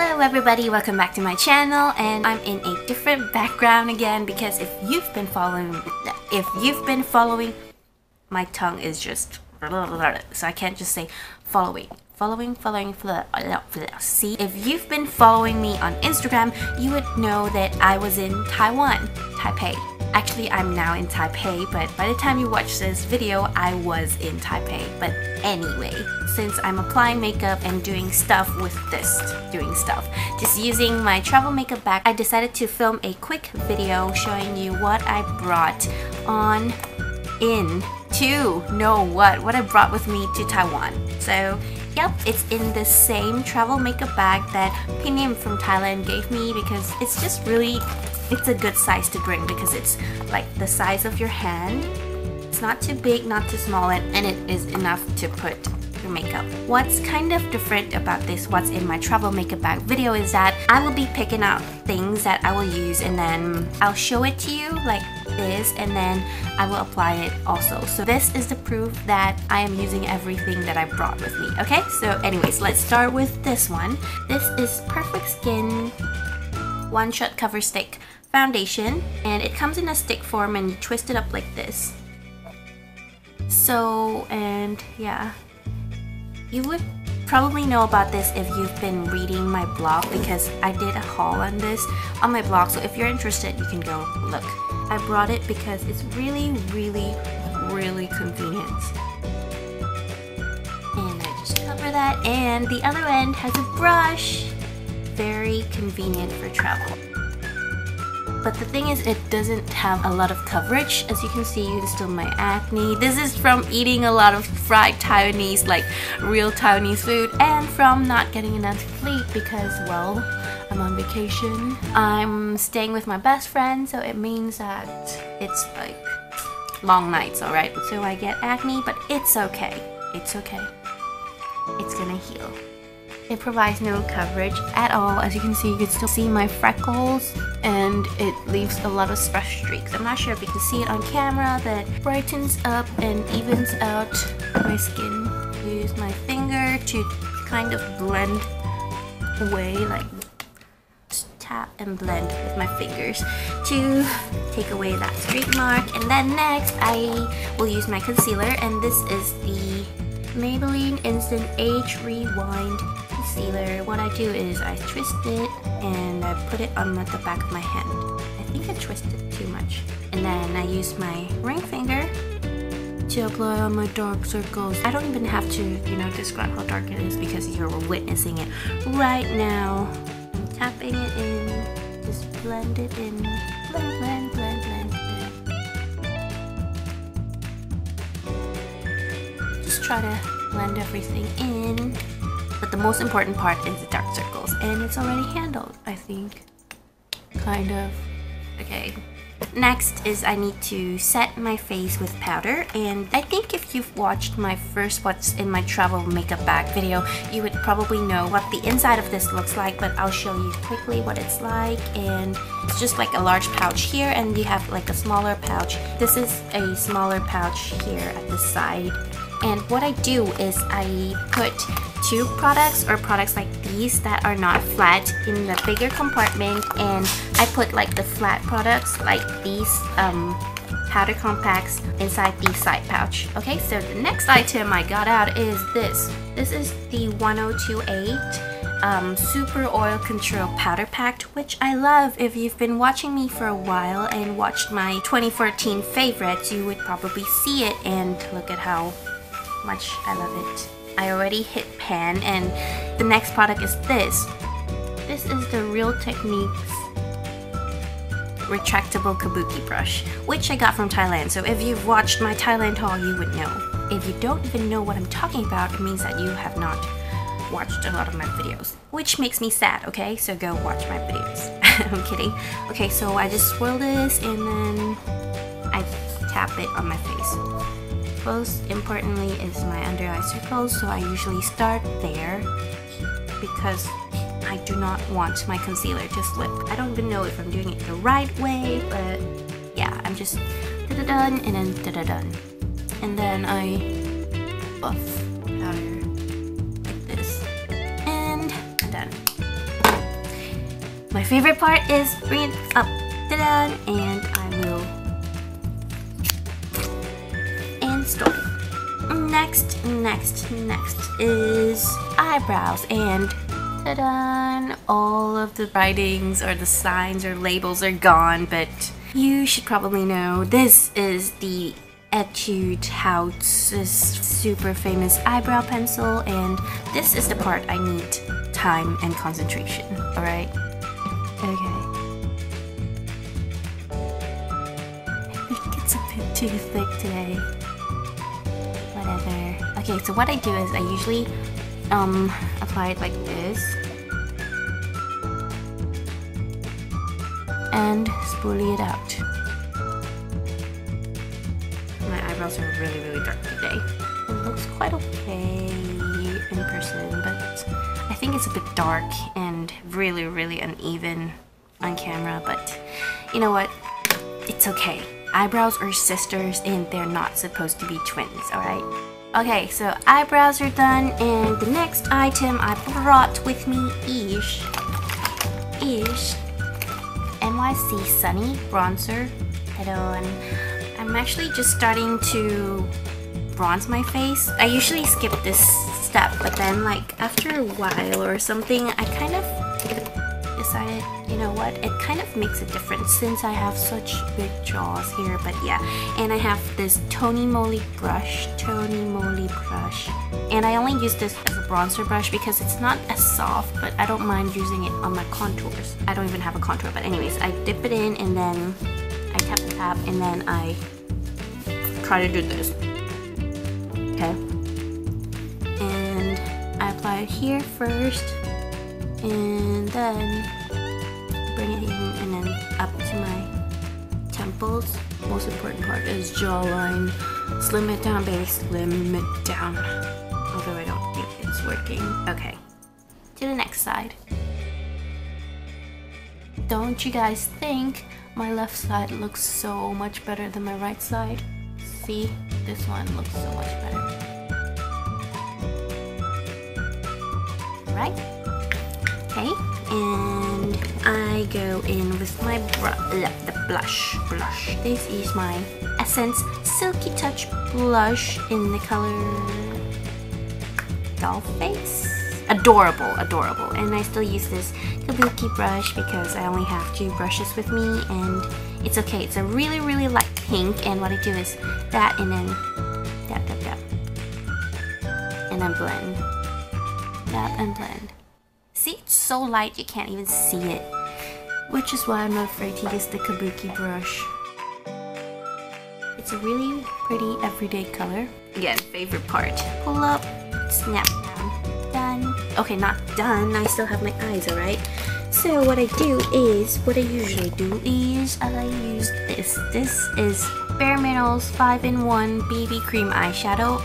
Hello everybody, welcome back to my channel, and I'm in a different background again because if you've been following, my tongue is just so I can't just say following. See, if you've been following me on Instagram, you would know that I was in Taiwan, Taipei. Actually, I'm now in Taipei, but by the time you watch this video, I was in Taipei. But anyway, since I'm applying makeup and doing stuff, just using my travel makeup bag, I decided to film a quick video showing you what I brought on in to know what I brought with me to Taiwan. So yep, it's in the same travel makeup bag that Pinyin from Thailand gave me because it's just really, it's a good size to bring because it's like the size of your hand. It's not too big, not too small, and it is enough to put your makeup. What's kind of different about this what's in my travel makeup bag video is that I will be picking out things that I will use and then I'll show it to you like this, and then I will apply it also. So this is the proof that I am using everything that I brought with me. Okay, so anyways, let's start with this one. This is Perfect Skin One-Shot Cover Stick foundation, and it comes in a stick form and you twist it up like this. So, and yeah, you would probably know about this if you've been reading my blog because I did a haul on this on my blog, so if you're interested you can go look. I brought it because it's really convenient. And I just cover that, and the other end has a brush. Very convenient for travel. But the thing is, it doesn't have a lot of coverage. As you can see, it's still my acne. This is from eating a lot of fried Taiwanese, like real Taiwanese food, and from not getting enough sleep because, well, I'm on vacation. I'm staying with my best friend, so it means that it's like long nights, alright? So I get acne, but it's okay. It's okay. It's gonna heal. It provides no coverage at all. As you can see, you can still see my freckles, and it leaves a lot of fresh streaks. I'm not sure if you can see it on camera, but it brightens up and evens out my skin. I use my finger to kind of blend away, like just tap and blend with my fingers to take away that streak mark. And then next, I will use my concealer, and this is the Maybelline Instant Age Rewind concealer. What I do is I twist it and I put it on the back of my hand. I think I twisted too much. And then I use my ring finger to apply on my dark circles. I don't even have to, you know, describe how dark it is because you're witnessing it right now. I'm tapping it in, just blend it in, blend. Just try to blend everything in. But the most important part is the dark circles, and it's already handled, I think. Kind of. Okay. Next is I need to set my face with powder, and I think if you've watched my first what's in my travel makeup bag video, you would probably know what the inside of this looks like, but I'll show you quickly what it's like. And it's just like a large pouch here, and you have like a smaller pouch. This is a smaller pouch here at the side. And what I do is I put two products or products like these that are not flat in the bigger compartment, and I put like the flat products like these powder compacts inside the side pouch. Okay, so the next item I got out is this. This is the 1028. Super Oil Control Powder Pack, which I love. If you've been watching me for a while and watched my 2014 favorites, you would probably see it, and look at how much I love it. I already hit pan, and the next product is this. This is the Real Techniques Retractable Kabuki brush, which I got from Thailand. So if you've watched my Thailand haul, you would know. If you don't even know what I'm talking about, it means that you have not watched a lot of my videos, which makes me sad. Okay, so go watch my videos. I'm kidding. Okay, so I just swirl this and then I tap it on my face. Most importantly is my under eye circles, so I usually start there because I do not want my concealer to slip. I don't even know if I'm doing it the right way, but yeah, I'm just da-da-dun and then da-da-dun, and then I buff powder. My favorite part is bringing it up. Ta-da! And I will store it. Next is eyebrows, and ta-da! All of the writings or the signs or labels are gone, but you should probably know this is the Etude House, this super famous eyebrow pencil, and this is the part I need time and concentration. Alright? Okay. I think it's a bit too thick today. Whatever. Okay, so what I do is I usually apply it like this and spoolie it out. Eyebrows are really dark today. It looks quite okay in person, but I think it's a bit dark and really uneven on camera, but you know what? It's okay. Eyebrows are sisters and they're not supposed to be twins, alright? Okay, so eyebrows are done, and the next item I brought with me is NYC Sunny Bronzer. Ta-da! I'm actually just starting to bronze my face. I usually skip this step, but then like after a while or something, I kind of decided, you know what, it kind of makes a difference since I have such big jaws here, but yeah. And I have this Tony Moly brush. And I only use this as a bronzer brush because it's not as soft, but I don't mind using it on my contours. I don't even have a contour, but anyways, I dip it in and then I tap and then I try to do this. Okay. And I apply it here first and then bring it in and then up to my temples. Most important part is jawline. Slim it down, baby, slim it down. Although I don't think it's working. Okay. To the next side. Don't you guys think my left side looks so much better than my right side? See? This one looks so much better. Right? Okay. And I go in with my blush. This is my Essence Silky Touch blush in the color Doll Face. Adorable. And I still use this Kabuki brush because I only have two brushes with me, and it's okay. It's a really light pink, and what I do is that and then dab and then blend. Dab and blend. See, it's so light you can't even see it, which is why I'm not afraid to use the Kabuki brush. It's a really pretty everyday color. Again, favorite part. Pull up, snap down. Okay, not done. I still have my eyes, alright? So what I usually do is I use this. This is Bare Minerals 5-in-1 BB Cream Eyeshadow.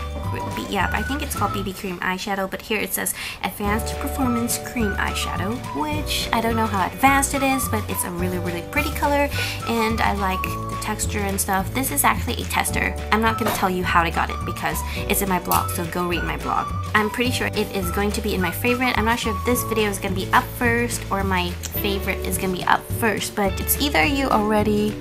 Yeah, I think it's called BB Cream Eyeshadow, but here it says Advanced Performance Cream Eyeshadow, which I don't know how advanced it is, but it's a really pretty color, and I like the texture and stuff. This is actually a tester. I'm not going to tell you how I got it because it's in my blog, so go read my blog. I'm pretty sure it is going to be in my favorite. I'm not sure if this video is going to be up first or my favorite is going to be up first, but it's either you already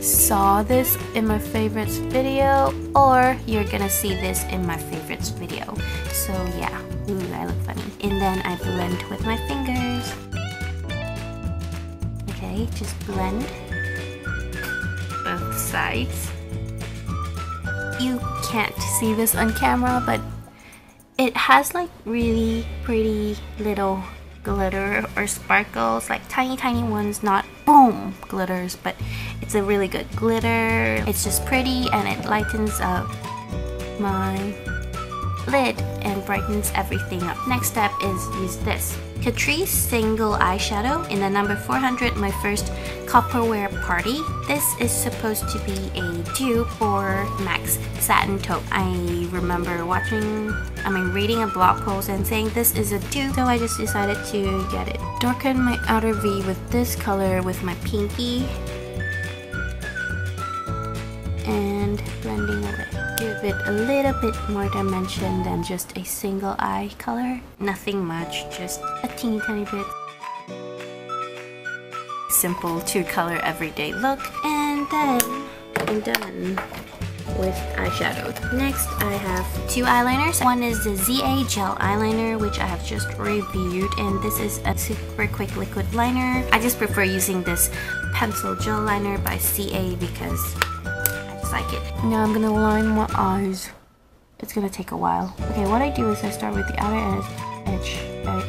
saw this in my favorites video or you're gonna see this in my favorites video. So yeah. Ooh, I look funny. And then I blend with my fingers. Okay, just blend both sides. You can't see this on camera, but it has like really pretty little glitter or sparkles, like tiny ones, not boom glitters, but it's a really good glitter. It's just pretty and it lightens up my lid and brightens everything up. Next step is use this Catrice single eyeshadow in the number 400, my first copperware party. This is supposed to be a dupe for Max Satin Taupe. I remember reading a blog post and saying this is a dupe, so I just decided to get it. Darken my outer V with this color with my pinky and blending away. Give it a little bit more dimension than just a single eye color. Nothing much, just a teeny tiny bit. simple two-color everyday look. And then I'm done with eyeshadow. Next, I have two eyeliners. One is the ZA gel eyeliner, which I have just reviewed, and this is a super quick liquid liner. I just prefer using this pencil gel liner by CA because I just like it. Now I'm gonna line my eyes. It's gonna take a while. Okay, what I do is I start with the outer edge, outer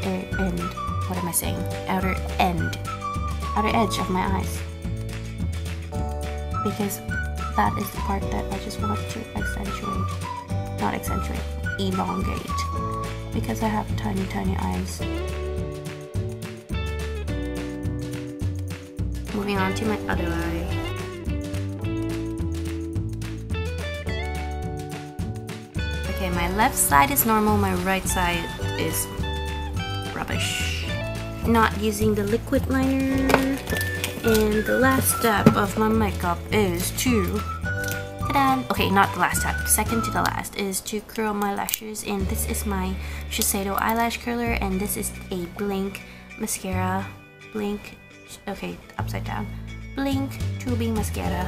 edge of my eyes, because that is the part that I just want to accentuate, not accentuate, elongate, because I have tiny, tiny eyes. Moving on to my other eye. Okay, my left side is normal, my right side is rubbish. Not using the liquid liner. And the last step of my makeup is to... ta-da! Okay, not the last step. Second to the last is to curl my lashes. And this is my Shiseido eyelash curler. And this is a Blink mascara. Blink... okay, upside down. Blink tubing mascara.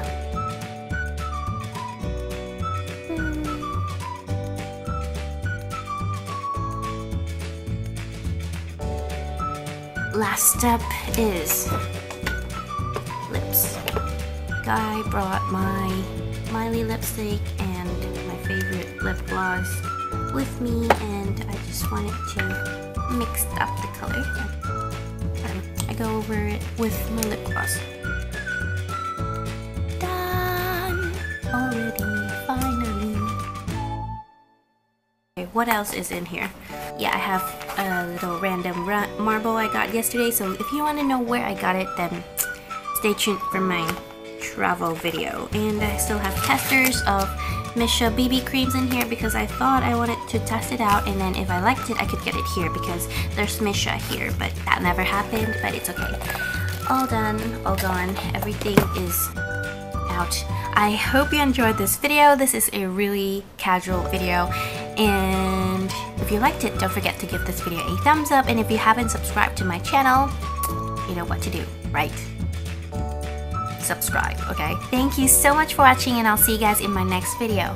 Last step is... I brought my Miley lipstick and my favorite lip gloss with me, and I just wanted to mix up the color. I go over it with my lip gloss. Done! Already, finally. Okay, what else is in here? Yeah, I have a little random marble I got yesterday, so if you want to know where I got it, then stay tuned for my travel video. And I still have testers of Missha BB creams in here because I thought I wanted to test it out, and then if I liked it I could get it here because there's Missha here, but that never happened, but it's okay. All done, all gone, everything is out. I hope you enjoyed this video. This is a really casual video, and if you liked it, don't forget to give this video a thumbs up, and if you haven't subscribed to my channel, you know what to do, right? Subscribe, okay? Thank you so much for watching, and I'll see you guys in my next video.